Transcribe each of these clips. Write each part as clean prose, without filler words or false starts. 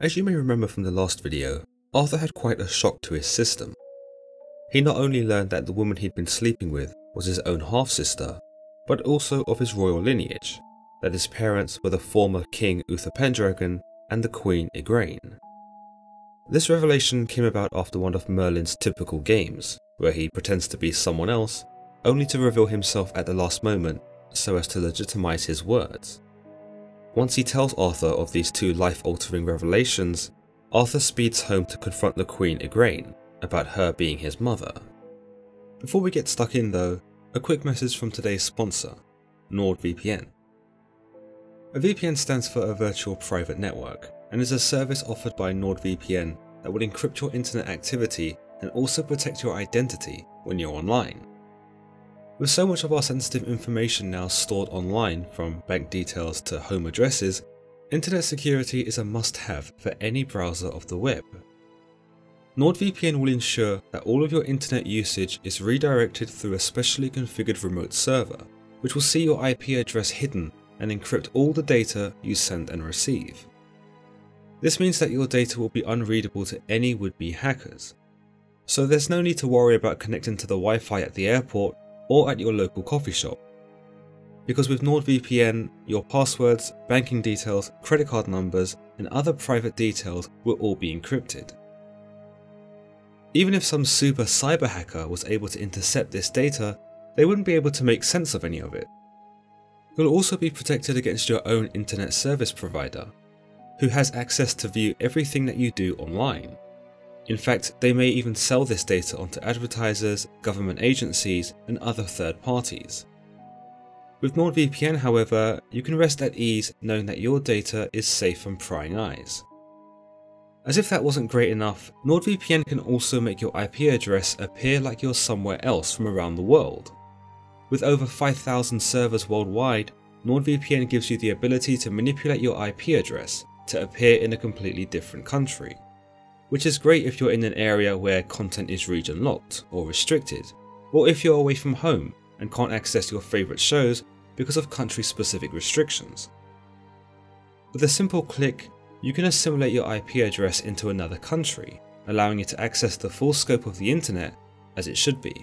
As you may remember from the last video, Arthur had quite a shock to his system. He not only learned that the woman he'd been sleeping with was his own half-sister, but also of his royal lineage, that his parents were the former King Uther Pendragon and the Queen Igraine. This revelation came about after one of Merlin's typical games, where he pretends to be someone else, only to reveal himself at the last moment so as to legitimize his words. Once he tells Arthur of these two life-altering revelations, Arthur speeds home to confront the Queen Igraine about her being his mother. Before we get stuck in though, a quick message from today's sponsor, NordVPN. A VPN stands for a virtual private network and is a service offered by NordVPN that will encrypt your internet activity and also protect your identity when you're online. With so much of our sensitive information now stored online, from bank details to home addresses, internet security is a must-have for any browser of the web. NordVPN will ensure that all of your internet usage is redirected through a specially configured remote server, which will see your IP address hidden and encrypt all the data you send and receive. This means that your data will be unreadable to any would-be hackers. So there's no need to worry about connecting to the Wi-Fi at the airport or at your local coffee shop. Because with NordVPN, your passwords, banking details, credit card numbers, and other private details will all be encrypted. Even if some super cyber hacker was able to intercept this data, they wouldn't be able to make sense of any of it. You'll also be protected against your own internet service provider, who has access to view everything that you do online. In fact, they may even sell this data onto advertisers, government agencies, and other third parties. With NordVPN, however, you can rest at ease knowing that your data is safe from prying eyes. As if that wasn't great enough, NordVPN can also make your IP address appear like you're somewhere else from around the world. With over 5,000 servers worldwide, NordVPN gives you the ability to manipulate your IP address to appear in a completely different country, which is great if you're in an area where content is region locked or restricted, or if you're away from home and can't access your favourite shows because of country-specific restrictions. With a simple click, you can assimilate your IP address into another country, allowing you to access the full scope of the internet as it should be.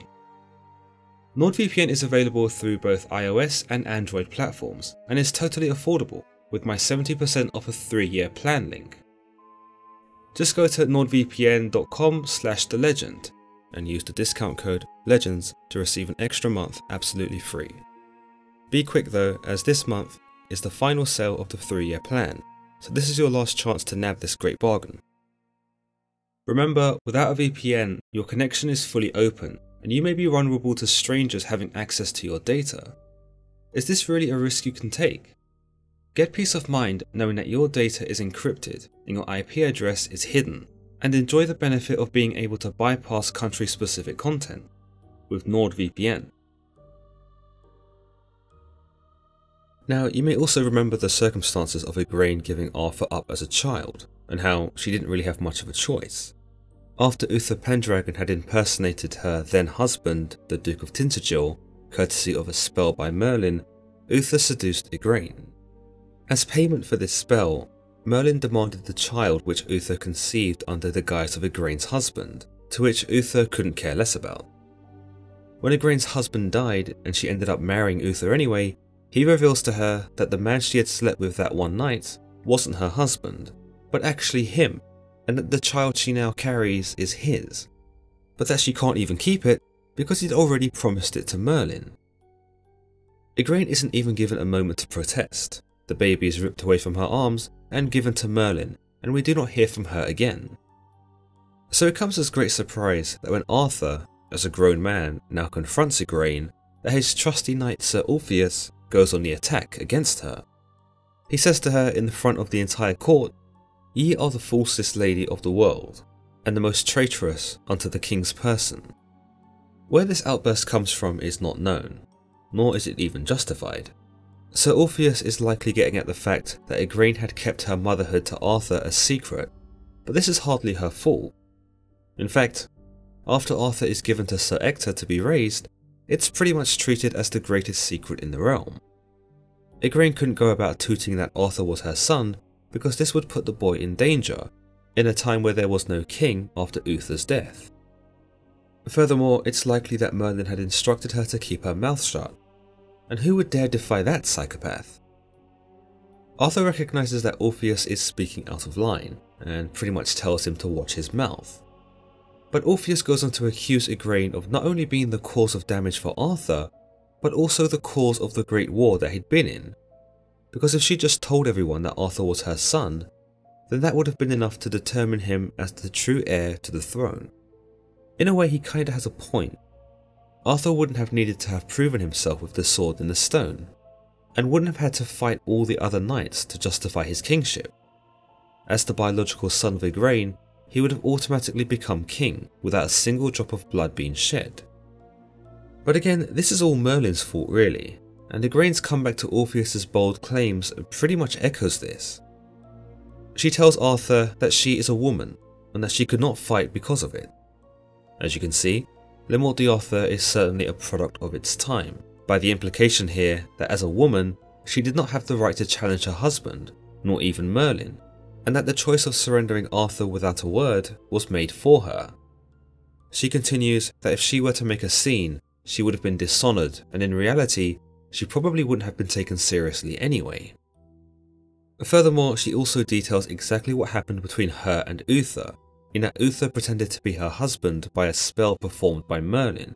NordVPN is available through both iOS and Android platforms and is totally affordable with my 70% off a 3-year plan link. Just go to nordvpn.com/thelegend and use the discount code LEGENDS to receive an extra month absolutely free. Be quick though, as this month is the final sale of the 3-year plan, so this is your last chance to nab this great bargain. Remember, without a VPN, your connection is fully open and you may be vulnerable to strangers having access to your data. Is this really a risk you can take? Get peace of mind knowing that your data is encrypted and your IP address is hidden, and enjoy the benefit of being able to bypass country-specific content with NordVPN. Now, you may also remember the circumstances of Igraine giving Arthur up as a child, and how she didn't really have much of a choice. After Uther Pendragon had impersonated her then-husband, the Duke of Tintagel, courtesy of a spell by Merlin, Uther seduced Igraine. As payment for this spell, Merlin demanded the child which Uther conceived under the guise of Igraine's husband, to which Uther couldn't care less about. When Igraine's husband died and she ended up marrying Uther anyway, he reveals to her that the man she had slept with that one night wasn't her husband, but actually him, and that the child she now carries is his, but that she can't even keep it because he'd already promised it to Merlin. Igraine isn't even given a moment to protest. The baby is ripped away from her arms and given to Merlin, and we do not hear from her again. So it comes as great surprise that when Arthur, as a grown man, now confronts Igraine, that his trusty knight Sir Ulfius goes on the attack against her. He says to her in the front of the entire court, "Ye are the falsest lady of the world, and the most traitorous unto the king's person." Where this outburst comes from is not known, nor is it even justified. Sir Orpheus is likely getting at the fact that Igraine had kept her motherhood to Arthur a secret, but this is hardly her fault. In fact, after Arthur is given to Sir Ector to be raised, it's pretty much treated as the greatest secret in the realm. Igraine couldn't go about tooting that Arthur was her son because this would put the boy in danger, in a time where there was no king after Uther's death. Furthermore, it's likely that Merlin had instructed her to keep her mouth shut, and who would dare defy that psychopath? Arthur recognises that Orpheus is speaking out of line, and pretty much tells him to watch his mouth. But Orpheus goes on to accuse Igraine of not only being the cause of damage for Arthur, but also the cause of the Great War that he'd been in, because if she just told everyone that Arthur was her son, then that would have been enough to determine him as the true heir to the throne. In a way, he kinda has a point. Arthur wouldn't have needed to have proven himself with the sword and the stone, and wouldn't have had to fight all the other knights to justify his kingship. As the biological son of Igraine, he would have automatically become king without a single drop of blood being shed. But again, this is all Merlin's fault really, and Igraine's comeback to Orpheus's bold claims pretty much echoes this. She tells Arthur that she is a woman and that she could not fight because of it. As you can see, Le Morte d'Arthur is certainly a product of its time, by the implication here that as a woman, she did not have the right to challenge her husband, nor even Merlin, and that the choice of surrendering Arthur without a word was made for her. She continues that if she were to make a scene, she would have been dishonoured, and in reality, she probably wouldn't have been taken seriously anyway. Furthermore, she also details exactly what happened between her and Uther, in that Uther pretended to be her husband by a spell performed by Merlin,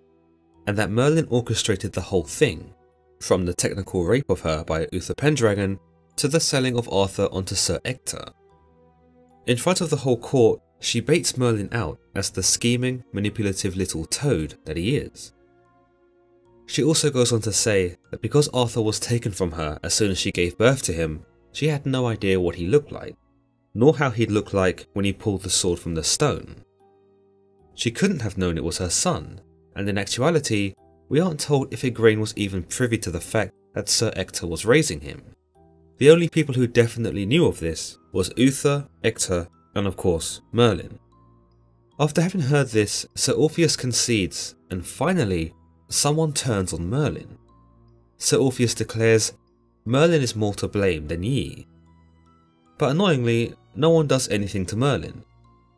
and that Merlin orchestrated the whole thing, from the technical rape of her by Uther Pendragon to the selling of Arthur onto Sir Ector. In front of the whole court, she baits Merlin out as the scheming, manipulative little toad that he is. She also goes on to say that because Arthur was taken from her as soon as she gave birth to him, she had no idea what he looked like, nor how he'd look like when he pulled the sword from the stone. She couldn't have known it was her son, and in actuality, we aren't told if Igraine was even privy to the fact that Sir Ector was raising him. The only people who definitely knew of this was Uther, Ector, and of course, Merlin. After having heard this, Sir Orpheus concedes, and finally, someone turns on Merlin. Sir Orpheus declares, "Merlin is more to blame than ye." But annoyingly, no one does anything to Merlin.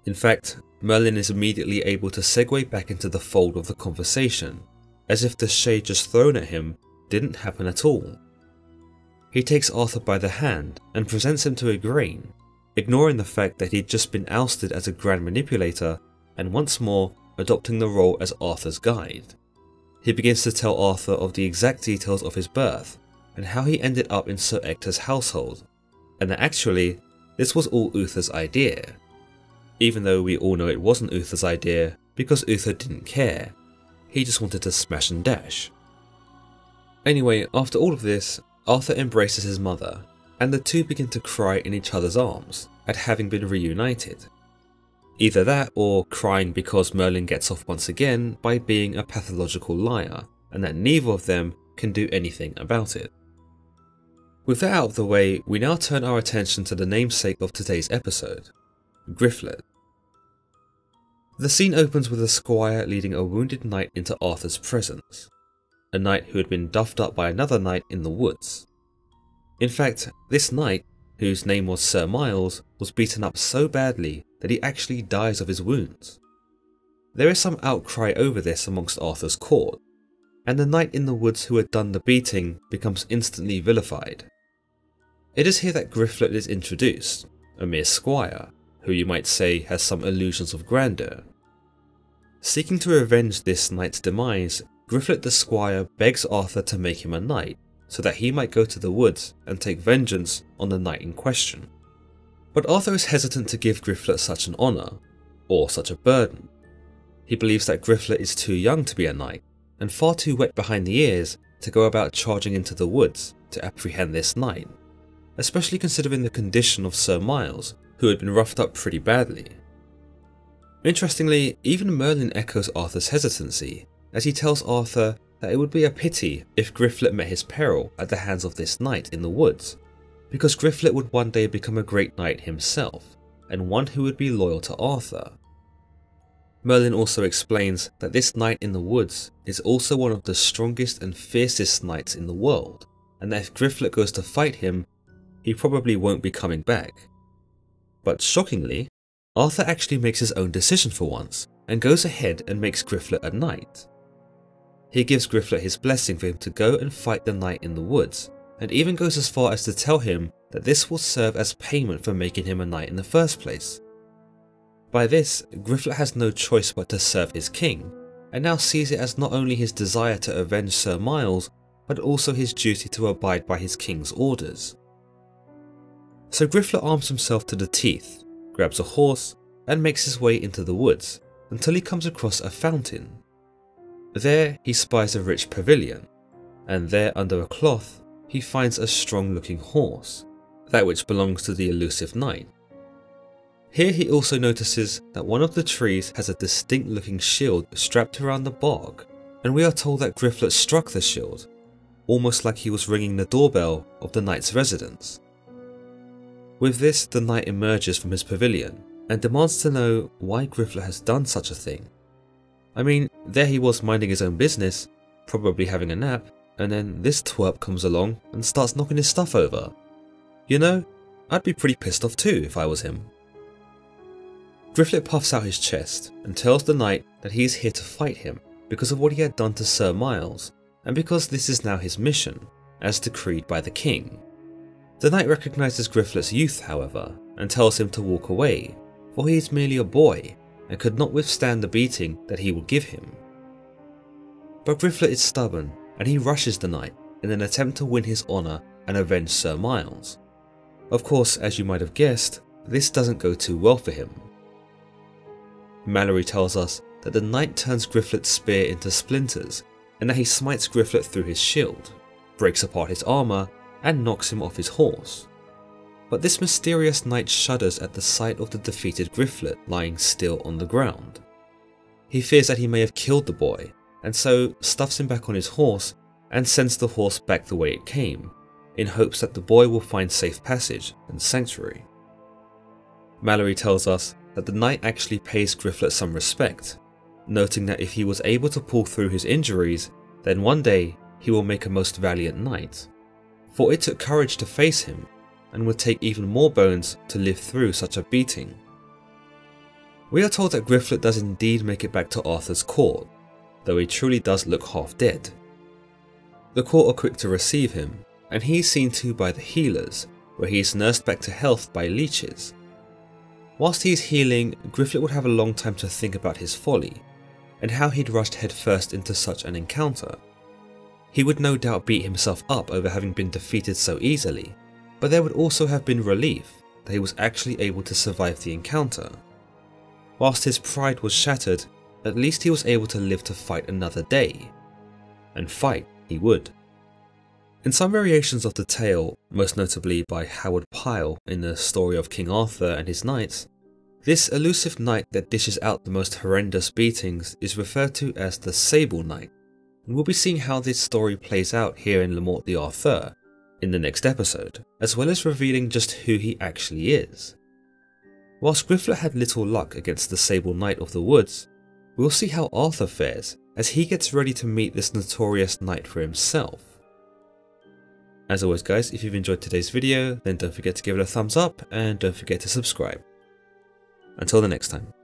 In fact, Merlin is immediately able to segue back into the fold of the conversation, as if the shade just thrown at him didn't happen at all. He takes Arthur by the hand and presents him to Igraine, ignoring the fact that he'd just been ousted as a grand manipulator and once more adopting the role as Arthur's guide. He begins to tell Arthur of the exact details of his birth and how he ended up in Sir Ector's household, and that actually, this was all Uther's idea. Even though we all know it wasn't Uther's idea because Uther didn't care, he just wanted to smash and dash. Anyway, after all of this, Arthur embraces his mother, and the two begin to cry in each other's arms at having been reunited. Either that or crying because Merlin gets off once again by being a pathological liar, and that neither of them can do anything about it. With that out of the way, we now turn our attention to the namesake of today's episode, Griflet. The scene opens with a squire leading a wounded knight into Arthur's presence, a knight who had been duffed up by another knight in the woods. In fact, this knight, whose name was Sir Miles, was beaten up so badly that he actually dies of his wounds. There is some outcry over this amongst Arthur's court, and the knight in the woods who had done the beating becomes instantly vilified. It is here that Griflet is introduced, a mere squire, who you might say has some illusions of grandeur. Seeking to revenge this knight's demise, Griflet the squire begs Arthur to make him a knight, so that he might go to the woods and take vengeance on the knight in question. But Arthur is hesitant to give Griflet such an honour, or such a burden. He believes that Griflet is too young to be a knight, and far too wet behind the ears to go about charging into the woods to apprehend this knight, especially considering the condition of Sir Miles, who had been roughed up pretty badly. Interestingly, even Merlin echoes Arthur's hesitancy, as he tells Arthur that it would be a pity if Griflet met his peril at the hands of this knight in the woods, because Griflet would one day become a great knight himself, and one who would be loyal to Arthur. Merlin also explains that this knight in the woods is also one of the strongest and fiercest knights in the world, and that if Griflet goes to fight him, he probably won't be coming back. But shockingly, Arthur actually makes his own decision for once, and goes ahead and makes Griflet a knight. He gives Griflet his blessing for him to go and fight the knight in the woods, and even goes as far as to tell him that this will serve as payment for making him a knight in the first place. By this, Griflet has no choice but to serve his king, and now sees it as not only his desire to avenge Sir Miles, but also his duty to abide by his king's orders. So Griflet arms himself to the teeth, grabs a horse, and makes his way into the woods, until he comes across a fountain. There he spies a rich pavilion, and there under a cloth he finds a strong looking horse, that which belongs to the elusive knight. Here he also notices that one of the trees has a distinct looking shield strapped around the bark, and we are told that Griflet struck the shield, almost like he was ringing the doorbell of the knight's residence. With this, the knight emerges from his pavilion and demands to know why Griflet has done such a thing. I mean, there he was minding his own business, probably having a nap, and then this twerp comes along and starts knocking his stuff over. You know, I'd be pretty pissed off too if I was him. Griflet puffs out his chest and tells the knight that he is here to fight him because of what he had done to Sir Miles, and because this is now his mission, as decreed by the king. The knight recognises Griflet's youth, however, and tells him to walk away, for he is merely a boy and could not withstand the beating that he will give him. But Griflet is stubborn, and he rushes the knight in an attempt to win his honour and avenge Sir Miles. Of course, as you might have guessed, this doesn't go too well for him. Mallory tells us that the knight turns Griflet's spear into splinters, and that he smites Griflet through his shield, breaks apart his armour, and knocks him off his horse. But this mysterious knight shudders at the sight of the defeated Griflet lying still on the ground. He fears that he may have killed the boy, and so stuffs him back on his horse and sends the horse back the way it came, in hopes that the boy will find safe passage and sanctuary. Mallory tells us that the knight actually pays Griflet some respect, noting that if he was able to pull through his injuries, then one day he will make a most valiant knight, for it took courage to face him, and would take even more bones to live through such a beating. We are told that Griflet does indeed make it back to Arthur's court, though he truly does look half dead. The court are quick to receive him, and he is seen to by the healers, where he is nursed back to health by leeches. Whilst he is healing, Griflet would have a long time to think about his folly, and how he'd rushed headfirst into such an encounter. He would no doubt beat himself up over having been defeated so easily, but there would also have been relief that he was actually able to survive the encounter. Whilst his pride was shattered, at least he was able to live to fight another day. And fight he would. In some variations of the tale, most notably by Howard Pyle in the story of King Arthur and his knights, this elusive knight that dishes out the most horrendous beatings is referred to as the Sable Knight, and we'll be seeing how this story plays out here in Le Morte d'Arthur in the next episode, as well as revealing just who he actually is. Whilst Griflet had little luck against the Sable Knight of the Woods, we'll see how Arthur fares as he gets ready to meet this notorious knight for himself. As always guys, if you've enjoyed today's video, then don't forget to give it a thumbs up and don't forget to subscribe. Until the next time.